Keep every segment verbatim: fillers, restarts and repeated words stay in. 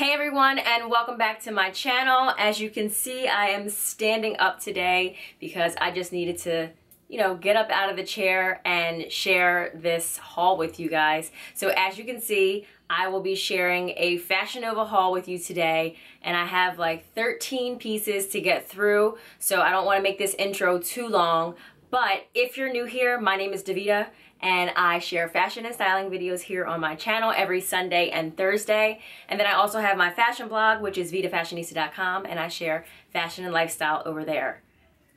Hey everyone, and welcome back to my channel. As you can see, I am standing up today because I just needed to, you know, get up out of the chair and share this haul with you guys. So as you can see, I will be sharing a Fashion Nova haul with you today, and I have like thirteen pieces to get through, so I don't want to make this intro too long. But if you're new here, my name is Davita, and I share fashion and styling videos here on my channel every Sunday and Thursday. And then I also have my fashion blog, which is vida fashionista dot com, and I share fashion and lifestyle over there.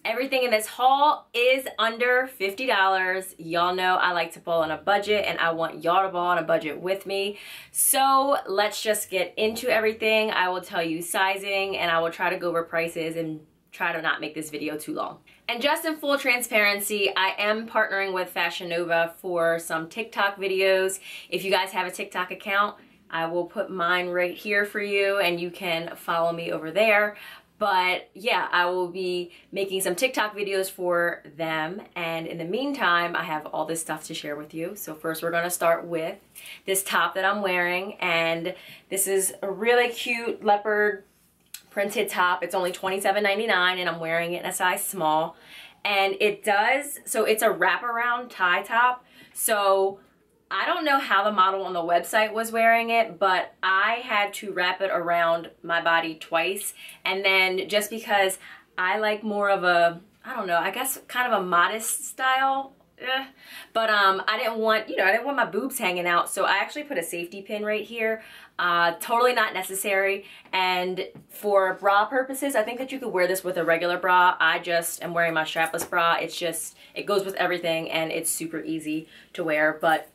Everything in this haul is under fifty dollars. Y'all know I like to ball on a budget, and I want y'all to ball on a budget with me. So let's just get into everything. I will tell you sizing, and I will try to go over prices and try to not make this video too long. And just in full transparency, I am partnering with Fashion Nova for some TikTok videos. If you guys have a TikTok account, I will put mine right here for you, and you can follow me over there. But yeah, I will be making some TikTok videos for them. And in the meantime, I have all this stuff to share with you. So first we're gonna start with this top that I'm wearing. And this is a really cute leopard printed top. It's only twenty-seven ninety-nine, and I'm wearing it in a size small. And it does, so it's a wraparound tie top. So I don't know how the model on the website was wearing it, but I had to wrap it around my body twice. And then just because I like more of a, I don't know, I guess kind of a modest style. Eh. But um, I didn't want, you know, I didn't want my boobs hanging out, so I actually put a safety pin right here. Uh, totally not necessary. And for bra purposes, I think that you could wear this with a regular bra. I just am wearing my strapless bra. It's just, it goes with everything, and it's super easy to wear. But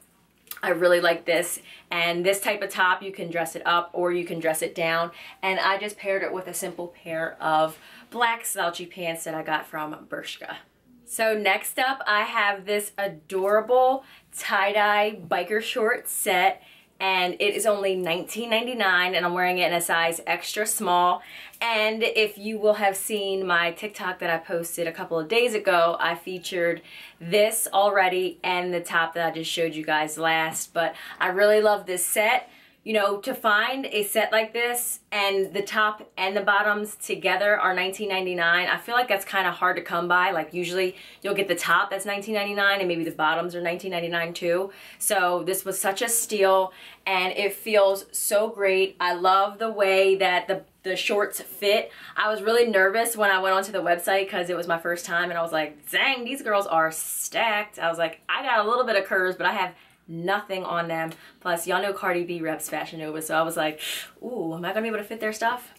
I really like this, and this type of top, you can dress it up or you can dress it down. And I just paired it with a simple pair of black slouchy pants that I got from Bershka. So next up, I have this adorable tie-dye biker short set, and it is only nineteen ninety-nine, and I'm wearing it in a size extra small. And if you will have seen my TikTok that I posted a couple of days ago, I featured this already and the top that I just showed you guys last, but I really love this set. You know, to find a set like this and the top and the bottoms together are nineteen ninety-nine. I feel like that's kind of hard to come by. Like usually you'll get the top that's nineteen ninety-nine, and maybe the bottoms are nineteen ninety-nine too. So this was such a steal, and it feels so great. I love the way that the the shorts fit. I was really nervous when I went onto the website because it was my first time, and I was like, dang, these girls are stacked. I was like, I got a little bit of curves, but I have nothing on them. Plus, y'all know Cardi B reps Fashion Nova, so I was like, ooh, am I gonna be able to fit their stuff?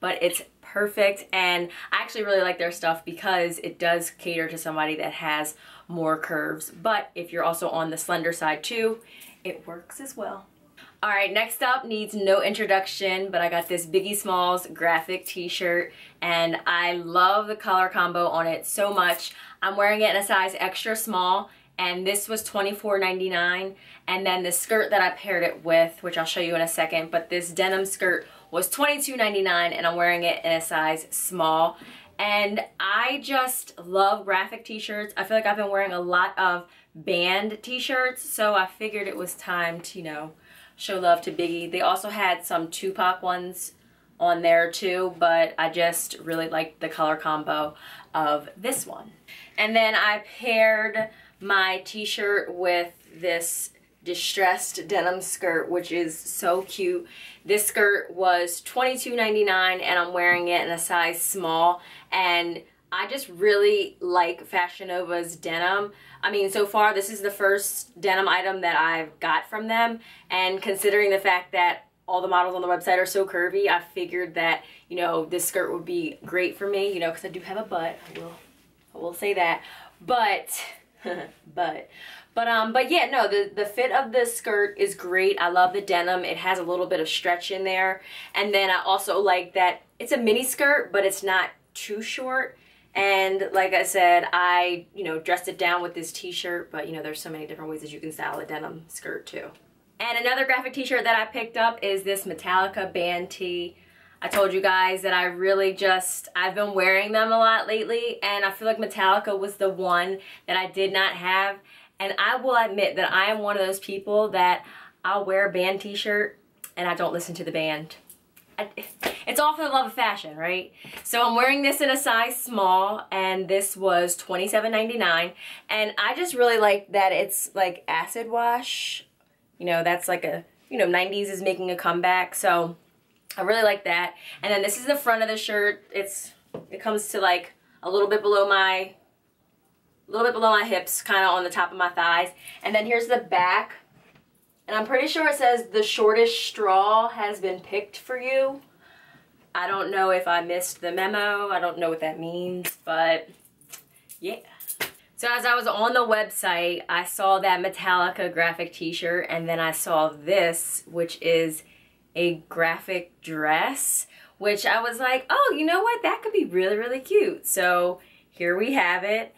But it's perfect, and I actually really like their stuff because it does cater to somebody that has more curves. But if you're also on the slender side too, it works as well. All right, next up needs no introduction, but I got this Biggie Smalls graphic t-shirt, and I love the color combo on it so much. I'm wearing it in a size extra small, and this was twenty-four ninety-nine. And then the skirt that I paired it with, which I'll show you in a second, but this denim skirt was twenty-two ninety-nine, and I'm wearing it in a size small. And I just love graphic t-shirts. I feel like I've been wearing a lot of band t-shirts, so I figured it was time to, you know, show love to Biggie. They also had some Tupac ones on there too, but I just really liked the color combo of this one. And then I paired my t-shirt with this distressed denim skirt, which is so cute. This skirt was twenty-two ninety-nine, and I'm wearing it in a size small. And I just really like Fashion Nova's denim. I mean, so far this is the first denim item that I've got from them, and considering the fact that all the models on the website are so curvy, I figured that, you know, this skirt would be great for me, you know, because I do have a butt. I will, I will say that. But but but um but yeah, no, the the fit of this skirt is great. I love the denim. It has a little bit of stretch in there, and then I also like that it's a mini skirt, but it's not too short. And like I said, I, you know, dressed it down with this t-shirt, but you know, there's so many different ways that you can style a denim skirt too. And another graphic t-shirt that I picked up is this Metallica band tee. I told you guys that I really just, I've been wearing them a lot lately, and I feel like Metallica was the one that I did not have. And I will admit that I am one of those people that I'll wear a band t-shirt and I don't listen to the band. it's all for the love of fashion, right? So I'm wearing this in a size small, and this was twenty-seven ninety-nine, and I just really like that it's like acid wash. You know, that's like a, you know, nineties is making a comeback, so I really like that. And then this is the front of the shirt. It's, it comes to like a little bit below my, a little bit below my hips, kind of on the top of my thighs. And then here's the back. And I'm pretty sure it says the shortest straw has been picked for you. I don't know if I missed the memo. I don't know what that means, but yeah. So as I was on the website, I saw that Metallica graphic t-shirt, and then I saw this, which is a graphic dress, which I was like, oh, you know what? That could be really, really cute. So here we have it.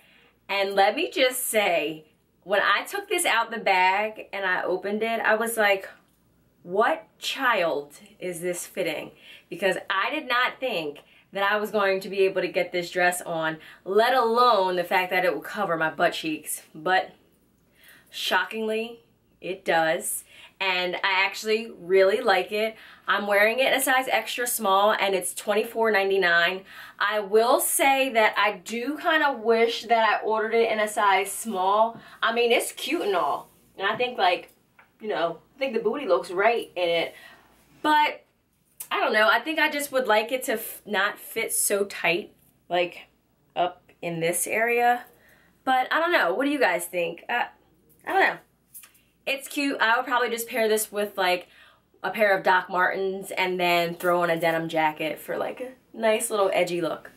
And let me just say, when I took this out the bag and I opened it, I was like, what child is this fitting? Because I did not think that I was going to be able to get this dress on, let alone the fact that it will cover my butt cheeks. But shockingly, it does. And I actually really like it. I'm wearing it in a size extra small, and it's twenty-four ninety-nine. I will say that I do kind of wish that I ordered it in a size small. I mean, it's cute and all, and I think, like, you know, I think the booty looks right in it. But I don't know. I think I just would like it to f not fit so tight, like up in this area. But I don't know. What do you guys think? Uh, I don't know. It's cute. I would probably just pair this with like a pair of Doc Martens and then throw on a denim jacket for like a nice little edgy look.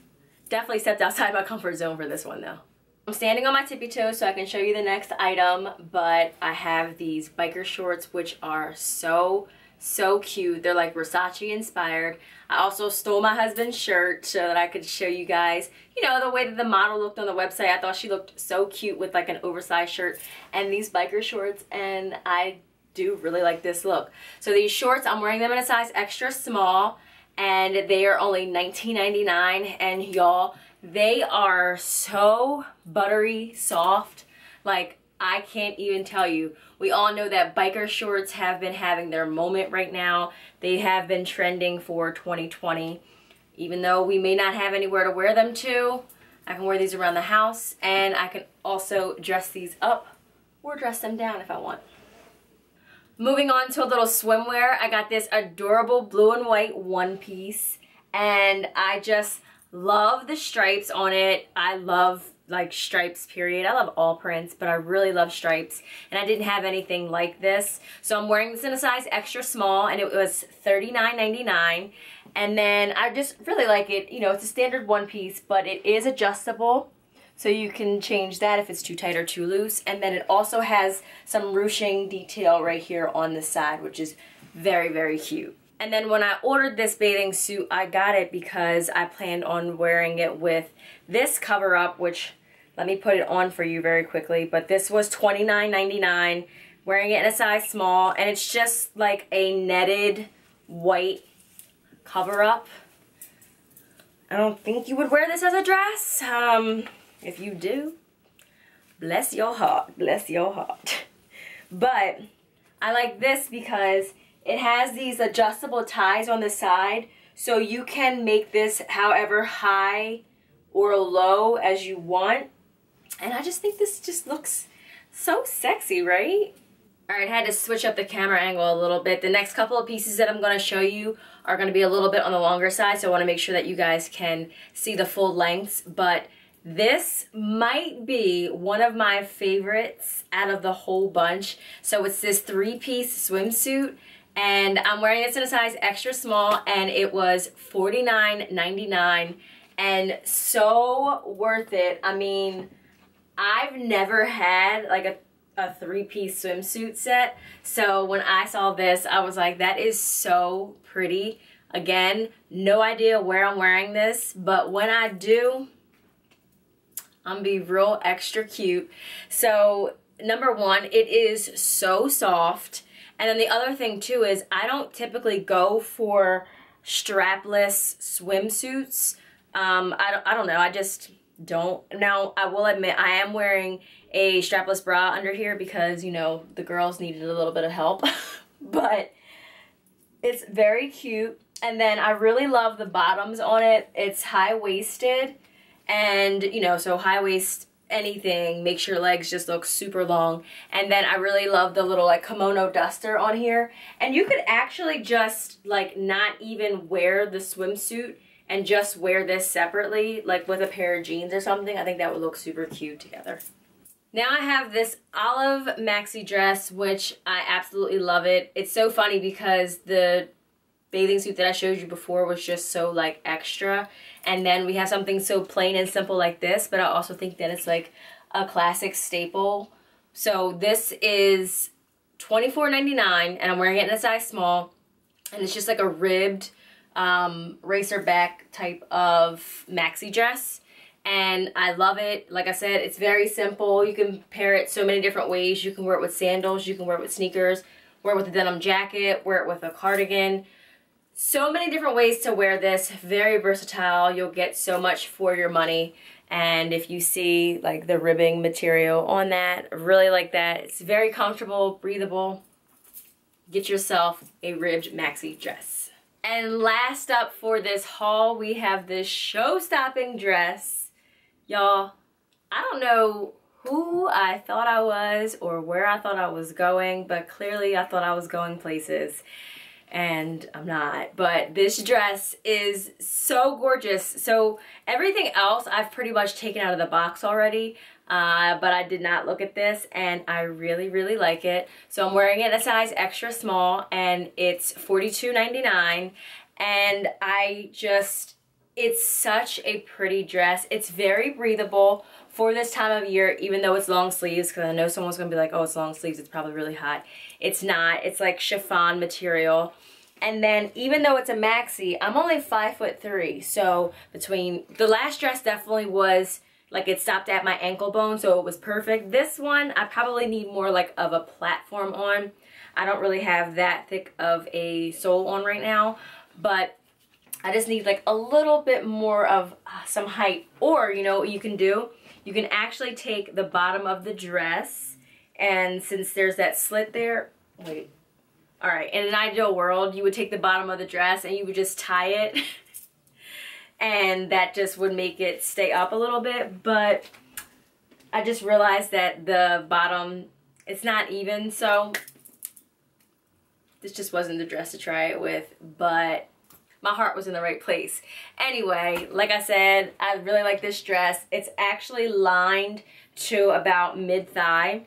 Definitely stepped outside my comfort zone for this one though. I'm standing on my tippy toes so I can show you the next item, but I have these biker shorts which are so, so cute. They're like Versace inspired. I also stole my husband's shirt so that I could show you guys, you know, the way that the model looked on the website. I thought she looked so cute with like an oversized shirt and these biker shorts, and I do really like this look. So these shorts, I'm wearing them in a size extra small, and they are only nineteen ninety-nine, and y'all, they are so buttery soft. Like, I can't even tell you. We all know that biker shorts have been having their moment right now. They have been trending for twenty twenty. Even though we may not have anywhere to wear them to, I can wear these around the house, and I can also dress these up or dress them down if I want. Moving on to a little swimwear, I got this adorable blue and white one piece, and I just love the stripes on it. I love like stripes, period. I love all prints, but I really love stripes, and I didn't have anything like this. So I'm wearing this in a size extra small, and it was thirty-nine ninety-nine. And then I just really like it. You know, it's a standard one piece, but it is adjustable, so you can change that if it's too tight or too loose. And then it also has some ruching detail right here on the side, which is very, very cute. And then when I ordered this bathing suit, I got it because I planned on wearing it with this cover up, which, let me put it on for you very quickly, but this was twenty-nine ninety-nine, wearing it in a size small, and it's just like a netted white cover-up. I don't think you would wear this as a dress. Um, if you do, bless your heart, bless your heart. But I like this because it has these adjustable ties on the side, so you can make this however high or low as you want. And I just think this just looks so sexy, right? All right, I had to switch up the camera angle a little bit. The next couple of pieces that I'm going to show you are going to be a little bit on the longer side, so I want to make sure that you guys can see the full lengths. But this might be one of my favorites out of the whole bunch. So it's this three-piece swimsuit, and I'm wearing this in a size extra small, and it was forty-nine ninety-nine. And so worth it. I mean, I've never had like a, a three-piece swimsuit set. So when I saw this, I was like, that is so pretty. Again, no idea where I'm wearing this, but when I do, I'm gonna be real extra cute. So number one, it is so soft. And then the other thing too is I don't typically go for strapless swimsuits. Um, I don't, I don't know, I just don't. Now, I will admit, I am wearing a strapless bra under here because, you know, the girls needed a little bit of help. But it's very cute. And then I really love the bottoms on it. It's high-waisted, and, you know, so high-waist anything makes your legs just look super long. And then I really love the little, like, kimono duster on here. And you could actually just, like, not even wear the swimsuit and just wear this separately, like, with a pair of jeans or something. I think that would look super cute together. Now I have this olive maxi dress, which I absolutely love it. It's so funny because the bathing suit that I showed you before was just so, like, extra. And then we have something so plain and simple like this, but I also think that it's, like, a classic staple. So this is twenty-four ninety-nine, and I'm wearing it in a size small. And it's just, like, a ribbed um, racer back type of maxi dress. And I love it. Like I said, it's very simple. You can pair it so many different ways. You can wear it with sandals. You can wear it with sneakers. Wear it with a denim jacket. Wear it with a cardigan. So many different ways to wear this. Very versatile. You'll get so much for your money. And if you see, like, the ribbing material on that, I really like that. It's very comfortable, breathable. Get yourself a ribbed maxi dress. And last up for this haul, we have this show-stopping dress. Y'all, I don't know who I thought I was or where I thought I was going, but clearly I thought I was going places, and I'm not. But this dress is so gorgeous. So everything else I've pretty much taken out of the box already, uh, but I did not look at this, and I really, really like it. So I'm wearing it a size extra small, and it's forty-two ninety-nine, and I just... it's such a pretty dress. It's very breathable for this time of year, even though it's long sleeves, because I know someone's going to be like, oh, it's long sleeves, it's probably really hot. It's not. It's like chiffon material. And then even though it's a maxi, I'm only five foot three. So between the last dress definitely was, like, it stopped at my ankle bone, so it was perfect. This one, I probably need more, like, of a platform on. I don't really have that thick of a sole on right now, but I just need, like, a little bit more of uh, some height. Or, you know what you can do? You can actually take the bottom of the dress, and since there's that slit there, wait, all right, in an ideal world, you would take the bottom of the dress and you would just tie it, and that just would make it stay up a little bit, but I just realized that the bottom, it's not even, so this just wasn't the dress to try it with, but... my heart was in the right place. Anyway, like I said, I really like this dress. It's actually lined to about mid-thigh.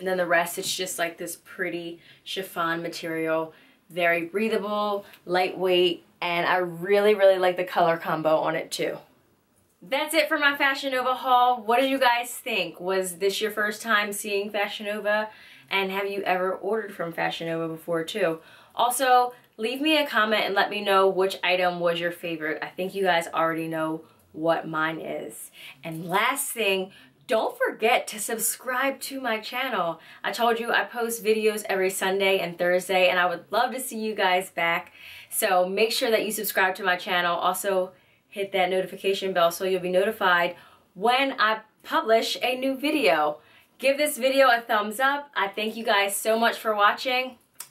And then the rest, it's just like this pretty chiffon material. Very breathable, lightweight, and I really, really like the color combo on it too. That's it for my Fashion Nova haul. What did you guys think? Was this your first time seeing Fashion Nova? And have you ever ordered from Fashion Nova before too? Also, leave me a comment and let me know which item was your favorite. I think you guys already know what mine is. And last thing, don't forget to subscribe to my channel. I told you I post videos every Sunday and Thursday, and I would love to see you guys back. So make sure that you subscribe to my channel. Also, hit that notification bell so you'll be notified when I publish a new video. Give this video a thumbs up. I thank you guys so much for watching,